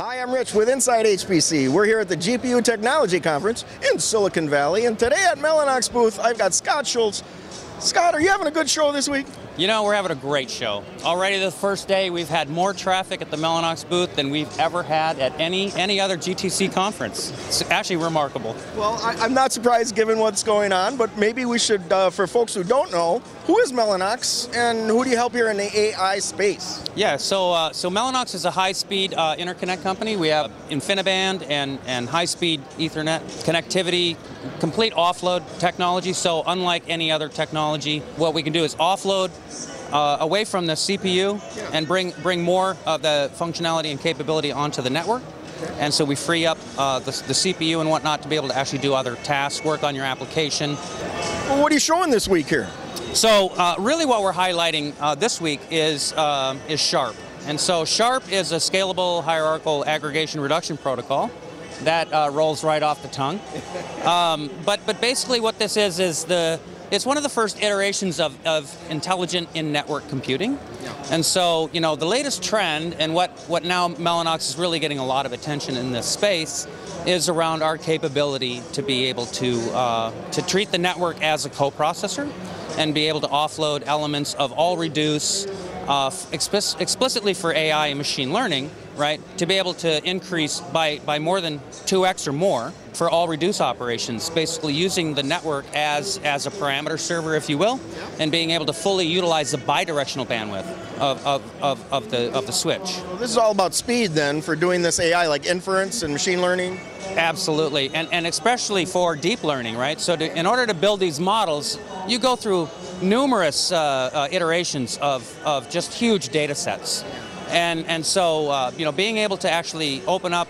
Hi, I'm Rich with Inside HPC. We're here at the GPU Technology Conference in Silicon Valley, and today at Mellanox booth, I've got Scott Schultz. Scott, are you having a good show this week? You know, we're having a great show. Already the first day, we've had more traffic at the Mellanox booth than we've ever had at any other GTC conference. It's actually remarkable. Well, I'm not surprised given what's going on, but maybe we should, for folks who don't know, who is Mellanox and who do you help here in the AI space? Yeah, so Mellanox is a high-speed interconnect company. We have InfiniBand and high-speed Ethernet connectivity, complete offload technology. So unlike any other technology, what we can do is offload away from the CPU and bring more of the functionality and capability onto the network. And so we free up the CPU and whatnot to be able to actually do other tasks, work on your application. Well, what are you showing this week here? So really what we're highlighting this week is SHARP. And so SHARP is a scalable hierarchical aggregation reduction protocol. That rolls right off the tongue. But basically what this is one of the first iterations of intelligent in-network computing. Yeah. And so, you know, the latest trend and what now Mellanox is really getting a lot of attention in this space is around our capability to be able to treat the network as a coprocessor and be able to offload elements of all reduce explicitly for AI and machine learning, right? To be able to increase by more than 2x or more for all reduce operations, basically using the network as a parameter server, if you will, and being able to fully utilize the bidirectional bandwidth of the switch. Well, this is all about speed then for doing this AI, like inference and machine learning? Absolutely, and especially for deep learning, right? So in order to build these models, you go through numerous iterations of just huge data sets. And so, you know, being able to actually open up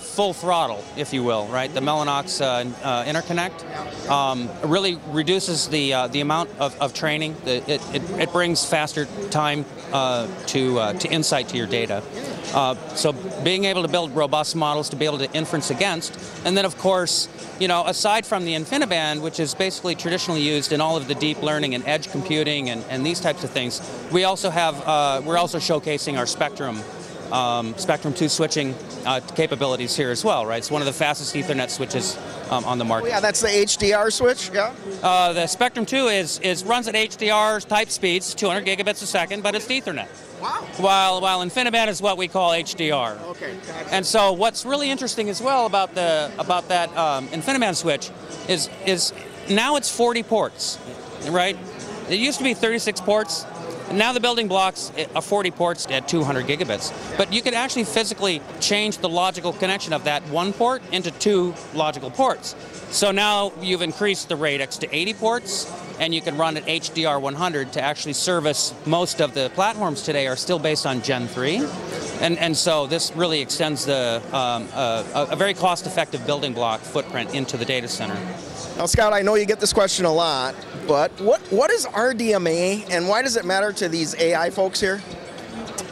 full throttle, if you will, right? The Mellanox interconnect really reduces the amount of training. It brings faster time to insight to your data. So being able to build robust models to be able to inference against, and then of course, you know, aside from the InfiniBand, which is basically traditionally used in all of the deep learning and edge computing and these types of things, we also have we're also showcasing our Spectrum 2 switching capabilities here as well, right? It's one of the fastest Ethernet switches on the market. Oh, yeah, that's the HDR switch, yeah? The Spectrum 2 runs at HDR type speeds, 200 gigabits a second, but it's Ethernet. Wow. While InfiniBand is what we call HDR. Okay, gotcha. And so what's really interesting as well about that InfiniBand switch is now it's 40 ports, right? It used to be 36 ports. Now the building blocks are 40 ports at 200 gigabits, but you can actually physically change the logical connection of that one port into two logical ports. So now you've increased the radix to 80 ports, and you can run at HDR 100 to actually service most of the platforms today are still based on Gen 3. And so this really extends the a very cost-effective building block footprint into the data center. Now, Scott, I know you get this question a lot, but what is RDMA and why does it matter to these AI folks here?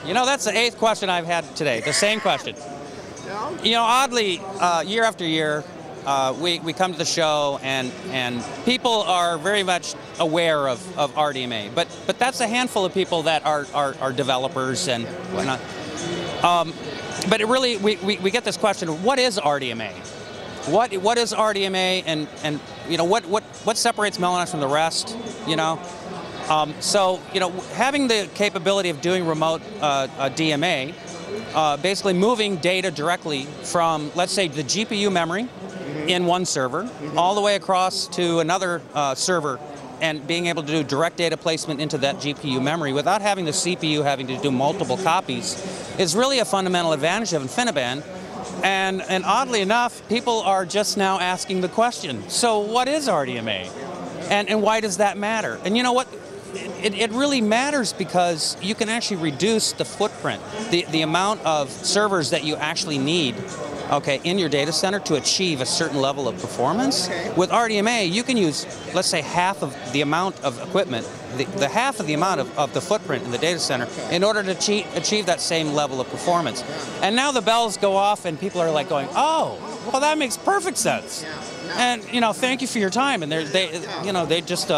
You know, that's the 8th question I've had today, the same question. Yeah. You know, oddly, year after year, we come to the show and people are very much aware of RDMA, but that's a handful of people that are developers and whatnot. But it really, we get this question, what is RDMA? What is RDMA and you know, what separates Mellanox from the rest, you know? So, you know, having the capability of doing remote DMA, basically moving data directly from, let's say, the GPU memory in one server, all the way across to another server, and being able to do direct data placement into that GPU memory without having the CPU having to do multiple copies is really a fundamental advantage of InfiniBand. And oddly enough, people are just now asking the question, so what is RDMA? And why does that matter? And you know what? It really matters because you can actually reduce the footprint, the amount of servers that you actually need, okay, in your data center to achieve a certain level of performance. Okay. With RDMA, you can use, let's say, half of the amount of equipment, the half of the amount of the footprint in the data center in order to achieve that same level of performance. And now the bells go off and people are like going, oh, well, that makes perfect sense. And, you know, thank you for your time. And they're, they, you know, they just,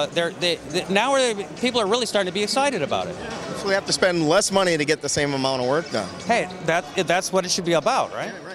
now people are really starting to be excited about it. actually have to spend less money to get the same amount of work done. Hey, that's what it should be about, right? Yeah, right.